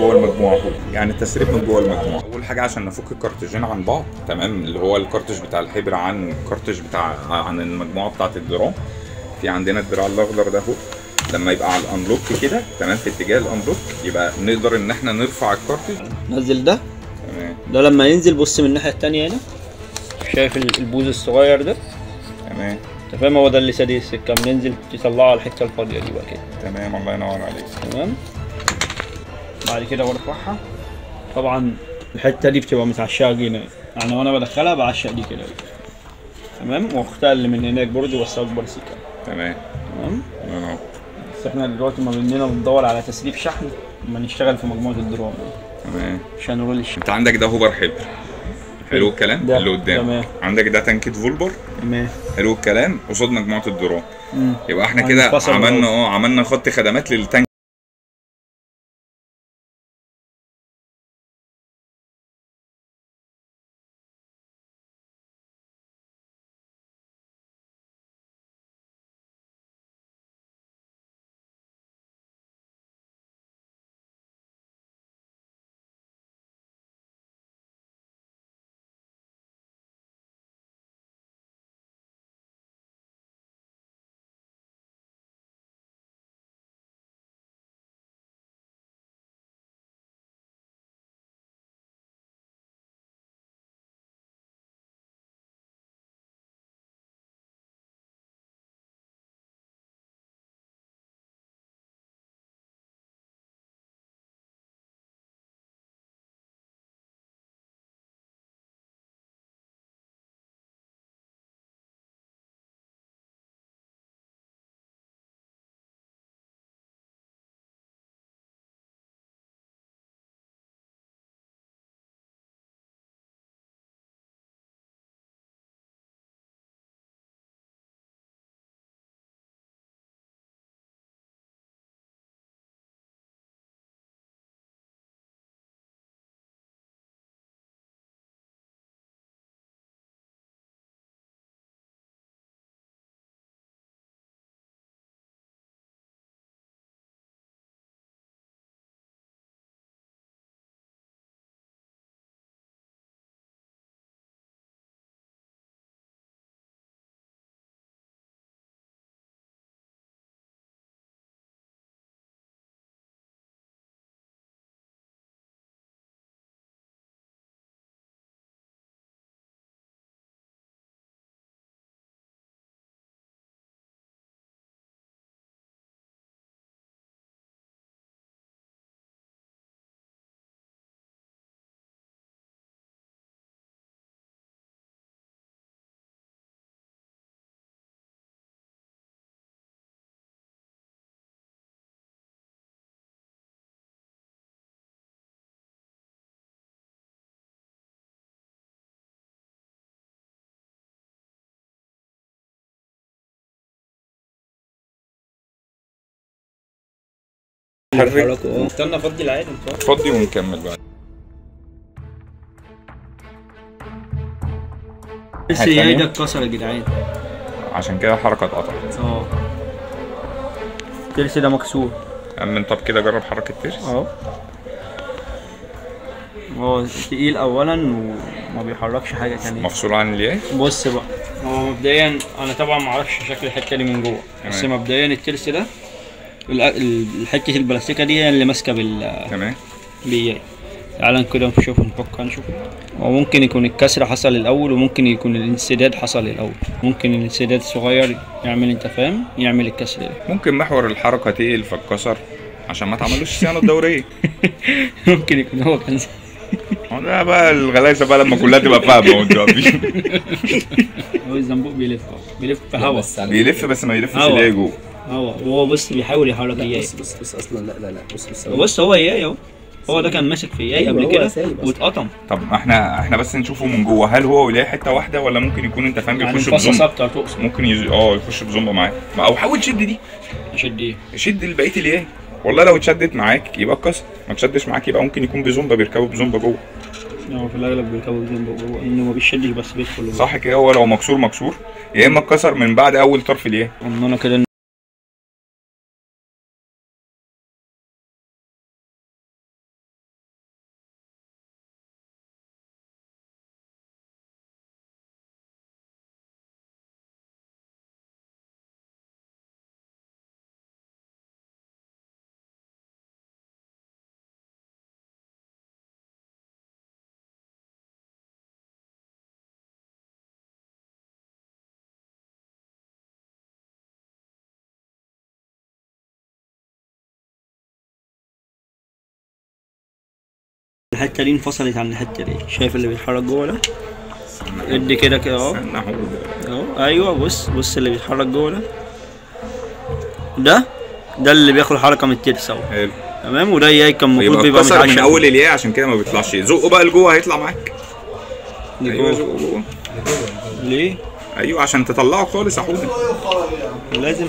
جوه المجموعه فوق، يعني التسريب من جوه المجموعه. اول حاجه عشان نفك الكارتجين عن بعض، تمام، اللي هو الكارتج بتاع الحبر عن الكارتج بتاع عن المجموعه بتاعه الدراع. في عندنا الدراع الاخضر ده اهو، لما يبقى على الانلوك كده، تمام، في اتجاه الانلوك يبقى نقدر ان احنا نرفع الكارتج. نزل ده، تمام، ده لما ينزل بص من الناحيه الثانيه هنا، شايف البوز الصغير ده، تمام، انت فاهم، هو ده اللي سادس السكه، بننزل تطلعه على الحته الفاضيه دي بقى كده، تمام، الله ينور عليك، تمام. بعد كده برفعها، طبعا الحته دي بتبقى متعشقه جنيه، يعني وانا بدخلها بعشق دي كده، تمام، واختها اللي من هناك برضه بس اكبر سكه، تمام تمام. بس احنا دلوقتي ما بننا بندور على تسريب شحن، ما نشتغل في مجموعه الدراع، تمام، عشان نرول الشحن. انت عندك ده هوبر حبر، حلو الكلام، ده اللي قدام، تمام. عندك ده تنكيت فولبر، تمام، حلو الكلام، قصاد مجموعه الدراع. يبقى احنا كده عملنا عملنا خط خدمات للتنك. استنى فضي العادي، فضي ونكمل بقى. بس هي ايدك اتكسر يا جدعان، عشان كده الحركه اتقطعت. الترس ده مكسور. اما طب كده جرب حركه الترس. هو تقيل اولا وما بيحركش حاجه ثانيه، مفصول عن الياي. بص بقى، هو مبدئيا انا طبعا ما اعرفش شكل الحته دي من جوه، بس مبدئيا الترس ده الحته البلاستيكه دي اللي ماسكه بال، تمام، بياي. تعالى كده نشوف، نفك، هنشوف. وممكن يكون الكسر حصل الاول، وممكن يكون الانسداد حصل الاول، ممكن الانسداد الصغير يعمل، انت فاهم، يعمل الكسر ده. ممكن محور الحركه تقل فاتكسر عشان ما تعملوش صيانه الدوريه. ممكن يكون هو كان ده بقى الغلاسه بقى، لما كلها تبقى فاهمه وانت واقفين. هو الزنبوق بيلف، بيلف هوا، بيلف بس ما يلفش اللي هي جوه. هو بص بيحاول يحرك اياه. بص اصلا، لا بص هو اياه اهو، هو ده كان ماسك في اياه قبل كده واتقطم. طب احنا بس نشوفه من جوه، هل هو ولايه حته واحده ولا ممكن يكون، انت فاهم، بيخش بزومبه؟ ممكن يخش بزومبه معاك، او حاول تشد دي. اشد ايه؟ شد بقيه الاياه، والله لو اتشدت معاك يبقى اتكسر، ما اتشدش معاك يبقى ممكن يكون بزومبه، بيركبوا بزومبه جوه. هو في الاغلب بيركبوا بزومبه جوه، انه ما بيشدش بس بيدخل جوه. صح كده، هو لو مكسور مكسور، يا اما اتكسر من بعد اول طرف الاياه. انا كده الحته دي انفصلت عن الحته دي، شايف اللي بيتحرك جوه ده؟ ادي كده كده اهو اهو، ايوه بص بص اللي بيتحرك جوه ده، ده اللي بياخد حركه من الترس اهو، حلو تمام. وده ياي كان المفروض بيبقى متعشق من اول الياء عشان كده ما بيطلعش. زقه بقى لجوه هيطلع معاك. ايوه زقه جوه ليه؟ ايوه عشان تطلعه خالص يا حوده. لازم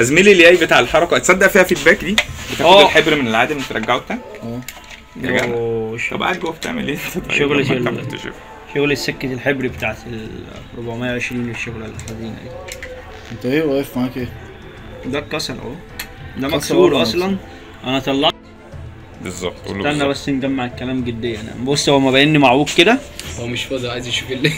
ازميلي الياي بتاع الحركه، تصدق فيها فيدباك دي؟ بتاخد الحبر من العادم ترجعه التانك. يا جدع طب قاعد جوه بتعمل ايه؟ شغل سكه الحبر بتاعت ال 420 الشغله الحزينه دي. انت ايه واقف معاك ايه؟ ده اتكسر اهو، ده مكسور اصلا. انا طلعت بالظبط. استنى بس نجمع الكلام جديا. بص هو ما بينه معوج كده، هو مش فاضي عايز يشوف اللي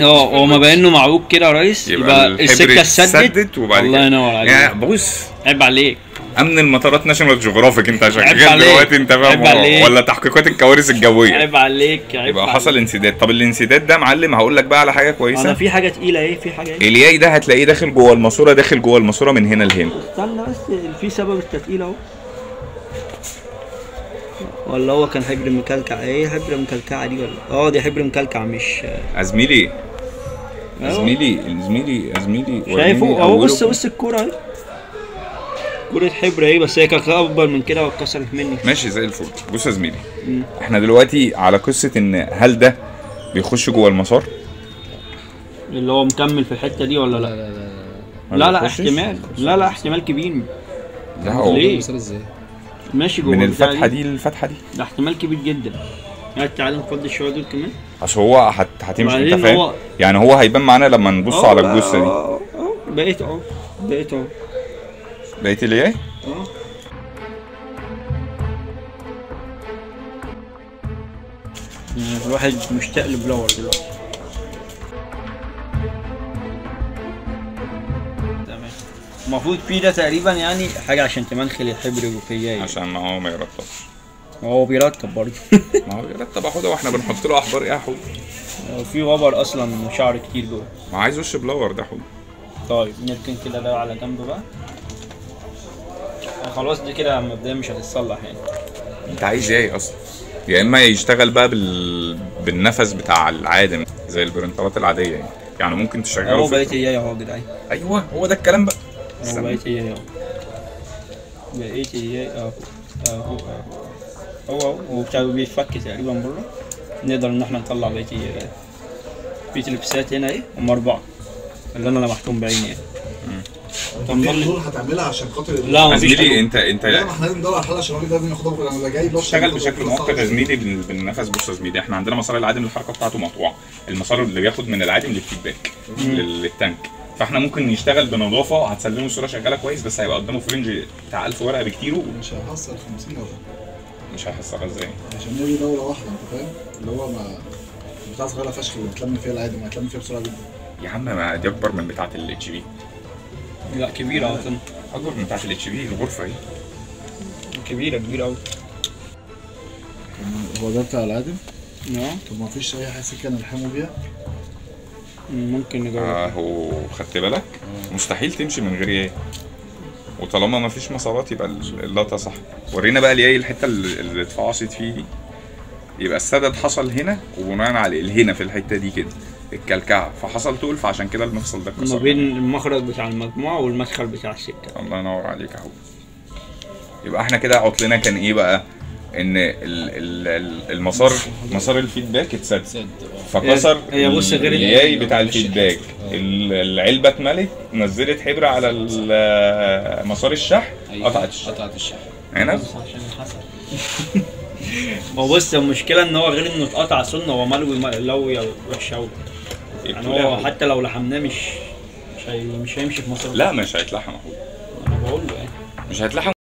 هو ما بينه معوج كده يا ريس، يبقى السكه اتسدت. الله ينور عليك يا بص، عيب عليك امن المطارات ناشونال جيوغرافيك انت شغال دلوقتي انت فاهم، ولا تحقيقات الكوارث الجويه. عيب عليك عيب عليك. يبقى حصل انسداد. طب الانسداد ده معلم هقول لك بقى على حاجه كويسه. انا في حاجه تقيله ايه، في حاجه ايه الياي ده هتلاقيه داخل جوه الماسوره، داخل جوه الماسوره من هنا لهنا. استنى بس في سبب التثقيل اهو، ولا هو كان حبر مكلكع؟ ايه حبر مكلكعه دي ولا دي حبر مكلكع مش زميلي. زميلي شايفه اهو، بص بص الكوره اهي، كرة حبر اهي، بس هي كانت اكبر من كده واتكسرت مني. ماشي زي الفل. بص يا زميلي احنا دلوقتي على قصه ان هل ده بيخش جوه المسار اللي هو مكمل في الحته دي ولا لا؟ لا احتمال، لا احتمال كبير. ده هو ليه ماشي جوه من الفتحه دي للفتحه دي، ده احتمال كبير جدا. يعني تعالى نفضي الشويه دول كمان عشان هو هتمشي انت فاهم، يعني هو هيبان معانا لما نبص على الجثه دي. بقيت اهو، بقيت اهو، بقيت ليه؟ الواحد مشتاق لبلور دلوقتي. تمام. المفروض في ده تقريبا يعني حاجة عشان تمنخل الحبر الجوفية يعني. عشان ما يرطبش. هو بيرطب برضه. ما هو بيرطب يا حوده، واحنا بنحط له احبار ايه يا حوده؟ في وبر اصلا شعر كتير جوه. ما عايز وش بلور ده يا حوده. طيب نركن كده ده على جنب بقى. خلاص دي كده مبدئيا مش هتتصلح يعني. انت عايز ايه اصلا؟ يا اما يشتغل بقى بالنفس بتاع العادم زي البرنترات العاديه يعني، يعني ممكن تشغله. هو بقيت ايه اهو يا جدعان. ايوه هو ده الكلام بقى. هو بقيت ايه اهو. بقيت ايه اهو اهو اهو هو بيتفك تقريبا بره. نقدر ان احنا نطلع بقيت ايه بقى. في تلبسات هنا ايه؟ هم اربعه اللي انا لمحتهم بعيني يعني. دول هتعملها عشان خاطر لا زميلي انت لا احنا لازم ندور على حل عشان الراجل ده ناخده بره. انا جاي بشتغل بشكل مؤقت يا زميلي بالنفس. بص يا زميلي احنا عندنا مسار العادم الحركه بتاعته مقطوعه، المسار اللي بياخد من العادم للفيدباك للتانك، فاحنا ممكن نشتغل بنظافه هتسلمه الصوره شغاله كويس، بس هيبقى قدامه فرنج بتاع 1000 ورقه بكتيره. مش هيحصل 50 ورقه. مش هيحصلها ازاي؟ عشان نبني دوله واحده انت فاهم، اللي هو ما بتاع صغيره فشخ اللي بتلم فيها العادم هتلم فيها بسرعه جدا. يا عم ما دي اكبر من بتاعه الاتش بي. لا كبيرة اصلا، اكبر من بتاعت الاتش بي. الغرفة اهي كبيرة كبيرة اوي. هو ده بتاع العادم؟ طب ما فيش اي حاجة سكة نلحمه بيها؟ ممكن نجرب. اهو خدت بالك؟ مستحيل تمشي من غير ايه؟ وطالما ما فيش مسارات يبقى اللقطة صح. ورينا بقى ليه الحتة اللي اتفعصت فيه دي، يبقى السدد حصل هنا وبناء على الهنا في الحتة دي كده الكلكعه، فحصل تقل، فعشان كده المفصل ده اتكسر ما بين المخرج بتاع المجموعه والمدخل بتاع السكه. الله ينور عليك اهو. يبقى احنا كده عطلنا كان ايه بقى؟ ان مسار الفيدباك اتسد، فكسر الياي بتاع الفيدباك. العلبه اتملت، نزلت حبر على مسار الشحن، قطعت الشحن هنا. هو بص المشكله ان هو غير انه اتقطع سنه، هو ملوي ملوي وحش قوي يعني. هو حتى لو لحمناه مش هيمشي في مصر. لا مش هيتلحم اخويا، انا بقول له يعني مش هيتلحم.